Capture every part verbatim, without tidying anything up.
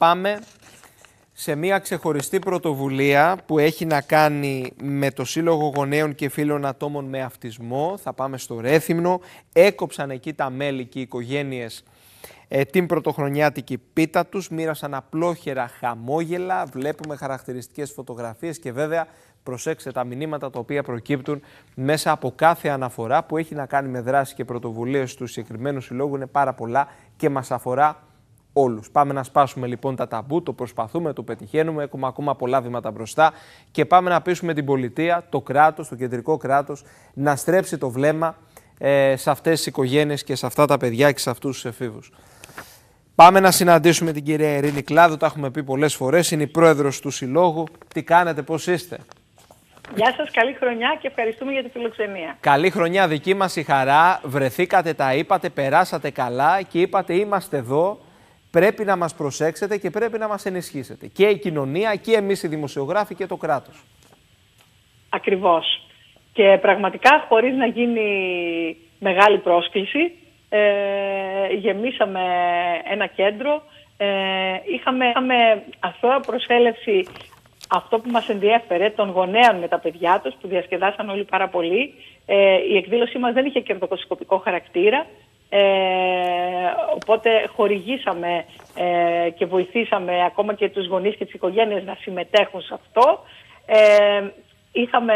πάμε σε μια ξεχωριστή πρωτοβουλία που έχει να κάνει με το Σύλλογο Γονέων και Φίλων Ατόμων με Αυτισμό. Θα πάμε στο Ρέθυμνο. Έκοψαν εκεί τα μέλη και οι οικογένειες ε, την πρωτοχρονιάτικη πίτα τους. Μοίρασαν απλόχερα χαμόγελα. Βλέπουμε χαρακτηριστικές φωτογραφίες και βέβαια προσέξτε τα μηνύματα τα οποία προκύπτουν μέσα από κάθε αναφορά που έχει να κάνει με δράση και πρωτοβουλίες του συγκεκριμένου συλλόγου. Είναι πάρα πολλά και μας αφορά όλους. Πάμε να σπάσουμε λοιπόν τα ταμπού, το προσπαθούμε, το πετυχαίνουμε, έχουμε ακόμα πολλά βήματα μπροστά και πάμε να πείσουμε την πολιτεία, το κράτος, το κεντρικό κράτος να στρέψει το βλέμμα ε, σε αυτές τις οικογένειες και σε αυτά τα παιδιά και σε αυτούς τους εφήβους. Πάμε να συναντήσουμε την κυρία Ειρήνη Κλάδου, τα έχουμε πει πολλές φορές, είναι η πρόεδρος του Συλλόγου. Τι κάνετε, πώς είστε? Γεια σας, καλή χρονιά και ευχαριστούμε για τη φιλοξενία. Καλή χρονιά δική μας η χαρά, βρεθήκατε, τα είπατε, περάσατε καλά και είπατε είμαστε εδώ. Πρέπει να μας προσέξετε και πρέπει να μας ενισχύσετε. Και η κοινωνία και εμείς οι δημοσιογράφοι και το κράτος. Ακριβώς. Και πραγματικά χωρίς να γίνει μεγάλη πρόσκληση, ε, γεμίσαμε ένα κέντρο, ε, είχαμε, είχαμε αθώα προσέλευση αυτό που μας ενδιέφερε, των γονέων με τα παιδιά τους που διασκεδάσαν όλοι πάρα πολύ. Ε, η εκδήλωσή μας δεν είχε κερδοσκοπικό χαρακτήρα. Ε, οπότε χορηγήσαμε ε, και βοηθήσαμε ακόμα και τους γονείς και τις οικογένειες να συμμετέχουν σε αυτό. Ε, είχαμε,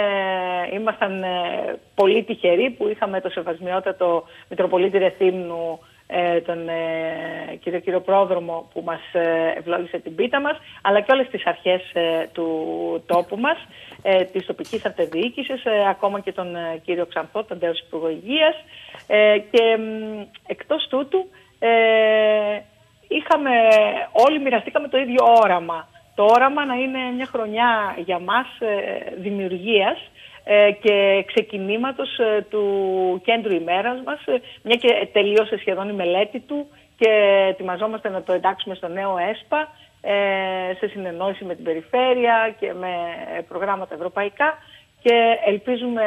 ήμασταν ε, πολύ τυχεροί που είχαμε το σεβασμιότατο Μητροπολίτη Ρεθύμνου, ε, τον ε, κύριο, κύριο Πρόδρομο, που μας ε, ευλόγησε την πίτα μας, αλλά και όλες τις αρχές ε, του τόπου μας, ε, της τοπικής αυτοδιοίκησης, ε, ακόμα και τον ε, κύριο Ξανθό, τον τέος Υπουργό Υγείας. Ε, και ε, ε, εκτός τούτου ε, είχαμε, όλοι μοιραστήκαμε το ίδιο όραμα. Το όραμα να είναι μια χρονιά για μας ε, δημιουργίας ε, και ξεκινήματος ε, του κέντρου ημέρας μας, ε, μια και τελείωσε σχεδόν η μελέτη του και ετοιμαζόμαστε να το εντάξουμε στο νέο ΕΣΠΑ ε, σε συνεννόηση με την περιφέρεια και με προγράμματα ευρωπαϊκά. Και ελπίζουμε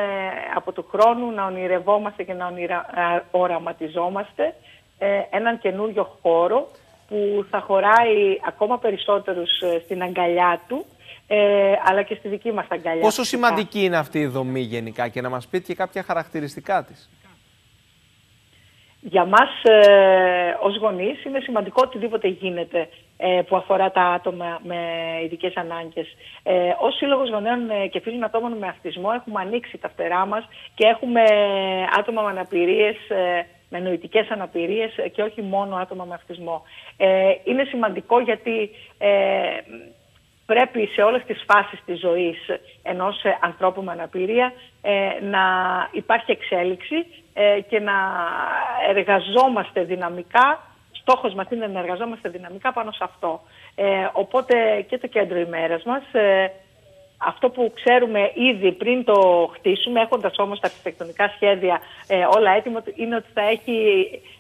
από του χρόνου να ονειρευόμαστε και να ονειρα... οραματιζόμαστε ε, έναν καινούριο χώρο που θα χωράει ακόμα περισσότερους στην αγκαλιά του, ε, αλλά και στη δική μας αγκαλιά. Πόσο σημαντική είναι αυτή η δομή γενικά και να μας πείτε και κάποια χαρακτηριστικά της? Για μας ε, ως γονείς είναι σημαντικό οτιδήποτε γίνεται ε, που αφορά τα άτομα με ειδικές ανάγκες. Ε, ως Σύλλογος Γονέων και Φίλων Ατόμων με Αυτισμό έχουμε ανοίξει τα φτερά μας και έχουμε άτομα με αναπηρίες, ε, με νοητικές αναπηρίες και όχι μόνο άτομα με αυτισμό. Ε, είναι σημαντικό γιατί ε, πρέπει σε όλες τις φάσεις της ζωής ενός ανθρώπου με αναπηρία ε, να υπάρχει εξέλιξη ε, και να εργαζόμαστε δυναμικά. Στόχος μας είναι να εργαζόμαστε δυναμικά πάνω σε αυτό. Ε, οπότε και το κέντρο ημέρας μας, ε, αυτό που ξέρουμε ήδη πριν το χτίσουμε, έχοντας όμως τα αρχιτεκτονικά σχέδια ε, όλα έτοιμα, είναι ότι θα έχει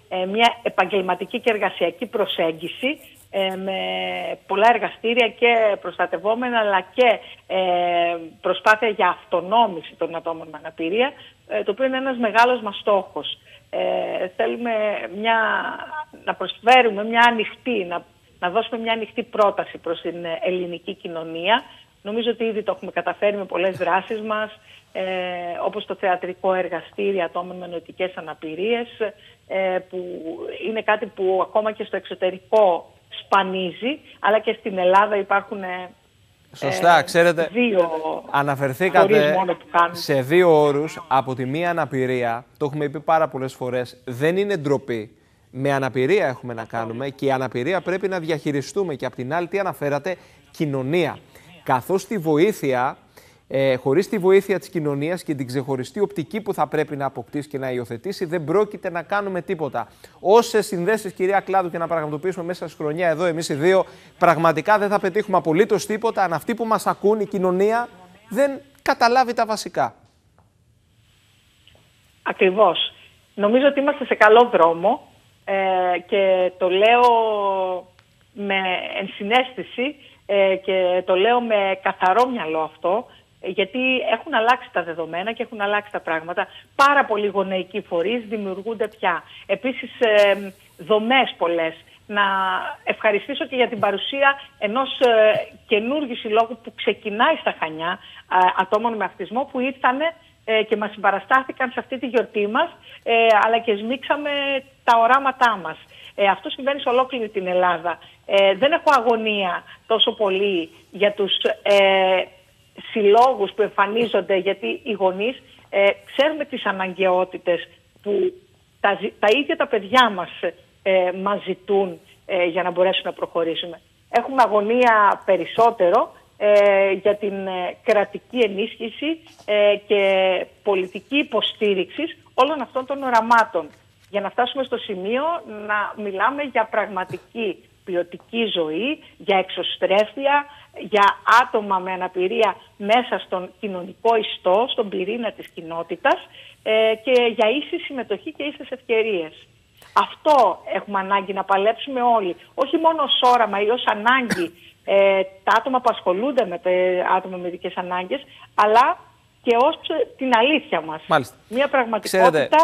ε, μια επαγγελματική και εργασιακή προσέγγιση ε, με πολλά εργαστήρια και προστατευόμενα, αλλά και ε, προσπάθεια για αυτονόμηση των ατόμων με αναπηρία, ε, το οποίο είναι ένας μεγάλος μας στόχος. Ε, θέλουμε μια, να προσφέρουμε μια ανοιχτή, να, να δώσουμε μια ανοιχτή πρόταση προς την ελληνική κοινωνία. Νομίζω ότι ήδη το έχουμε καταφέρει με πολλές δράσεις μας, ε, όπως το θεατρικό εργαστήριο ατόμων με νοητικές αναπηρίες, ε, που είναι κάτι που ακόμα και στο εξωτερικό σπανίζει, αλλά και στην Ελλάδα υπάρχουν... Σωστά, ξέρετε, δύο, αναφερθήκατε σε δύο όρους. Από τη μία αναπηρία, το έχουμε πει πάρα πολλές φορές, δεν είναι ντροπή. Με αναπηρία έχουμε να κάνουμε και η αναπηρία πρέπει να διαχειριστούμε. Και από την άλλη, τι αναφέρατε, κοινωνία. Καθώς τη βοήθεια, ε, χωρίς τη βοήθεια της κοινωνίας και την ξεχωριστή οπτική που θα πρέπει να αποκτήσει και να υιοθετήσει, δεν πρόκειται να κάνουμε τίποτα. Όσες συνδέσεις, κυρία Κλάδου, και να πραγματοποιήσουμε μέσα στη χρονιά εδώ εμείς οι δύο, πραγματικά δεν θα πετύχουμε απολύτως τίποτα αν αυτοί που μας ακούν, η κοινωνία, δεν καταλάβει τα βασικά. Ακριβώς. Νομίζω ότι είμαστε σε καλό δρόμο ε, και το λέω με ενσυναίσθηση. Και το λέω με καθαρό μυαλό αυτό, γιατί έχουν αλλάξει τα δεδομένα και έχουν αλλάξει τα πράγματα. Πάρα πολλοί γονεϊκοί φορείς δημιουργούνται πια. Επίσης, δομές πολλές. να ευχαριστήσω και για την παρουσία ενός ε, καινούργιου συλλόγου που ξεκινάει στα Χανιά, ε, ατόμων με αυτισμό, που ήρθαν ε, και μας συμπαραστάθηκαν σε αυτή τη γιορτή μας, ε, αλλά και σμίξαμε τα οράματά μας. Ε, αυτό συμβαίνει σε ολόκληρη την Ελλάδα. Ε, δεν έχω αγωνία τόσο πολύ για τους ε, συλλόγους που εμφανίζονται, γιατί οι γονείς ε, ξέρουμε τις αναγκαιότητες που τα, τα ίδια τα παιδιά μας ε, μας ζητούν ε, για να μπορέσουμε να προχωρήσουμε. Έχουμε αγωνία περισσότερο ε, για την ε, κρατική ενίσχυση ε, και πολιτική υποστήριξη όλων αυτών των οραμάτων, για να φτάσουμε στο σημείο να μιλάμε για πραγματική ποιοτική ζωή, για εξωστρέφεια, για άτομα με αναπηρία μέσα στον κοινωνικό ιστό, στον πυρήνα της κοινότητας ε, και για ίση συμμετοχή και ίσες ευκαιρίες. Αυτό έχουμε ανάγκη να παλέψουμε όλοι, όχι μόνο ως όραμα ή ως ανάγκη ε, τα άτομα που ασχολούνται με τα άτομα με ειδικές ανάγκες, αλλά και ως την αλήθεια μας. Μάλιστα. Μια πραγματικότητα... Ξέρετε,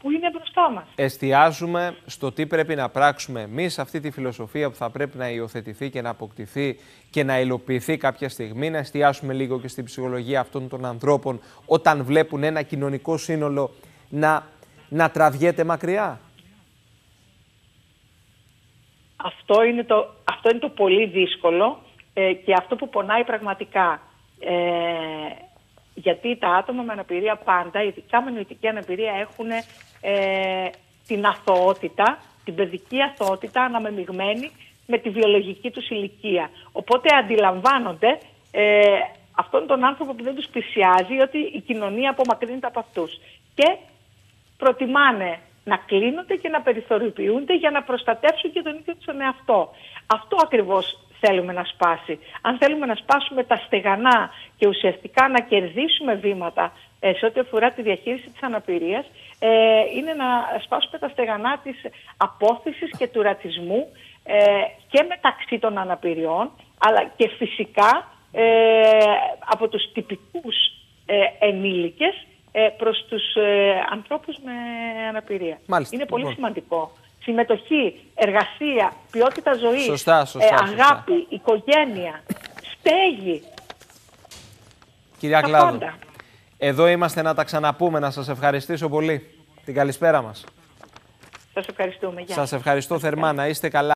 που είναι μπροστά μας. Εστιάζουμε στο τι πρέπει να πράξουμε εμείς, αυτή τη φιλοσοφία που θα πρέπει να υιοθετηθεί και να αποκτηθεί και να υλοποιηθεί κάποια στιγμή. Να εστιάσουμε λίγο και στην ψυχολογία αυτών των ανθρώπων όταν βλέπουν ένα κοινωνικό σύνολο να, να τραβιέται μακριά. Αυτό είναι το, αυτό είναι το πολύ δύσκολο ε, και αυτό που πονάει πραγματικά. Ε, Γιατί τα άτομα με αναπηρία πάντα, ειδικά με νοητική αναπηρία, έχουν ε, την αθωότητα, την παιδική αθωότητα αναμειγμένη με τη βιολογική τους ηλικία. Οπότε αντιλαμβάνονται ε, αυτόν τον άνθρωπο που δεν τους πλησιάζει, ότι η κοινωνία απομακρύνεται από αυτούς. Και προτιμάνε να κλείνονται και να περιθωριοποιούνται για να προστατεύσουν και τον ίδιο τον εαυτό. Αυτό ακριβώς θέλουμε να σπάσει. Αν θέλουμε να σπάσουμε τα στεγανά και ουσιαστικά να κερδίσουμε βήματα ε, σε ό,τι αφορά τη διαχείριση της αναπηρίας, ε, είναι να σπάσουμε τα στεγανά της απόθυσης και του ρατσισμού ε, και μεταξύ των αναπηριών, αλλά και φυσικά ε, από τους τυπικούς ε, ενήλικες ε, προς τους ε, ανθρώπους με αναπηρία. Μάλιστα, είναι πολύ λοιπόν. σημαντικό. Συμμετοχή, εργασία, ποιότητα ζωής, σωστά, σωστά, ε, αγάπη, σωστά. οικογένεια, στέγη. Κυρία Κλάδου, εδώ είμαστε να τα ξαναπούμε. Να σας ευχαριστήσω πολύ. Την καλησπέρα μας. Σας ευχαριστούμε. Γεια. Σας ευχαριστώ θερμά. Να είστε καλά.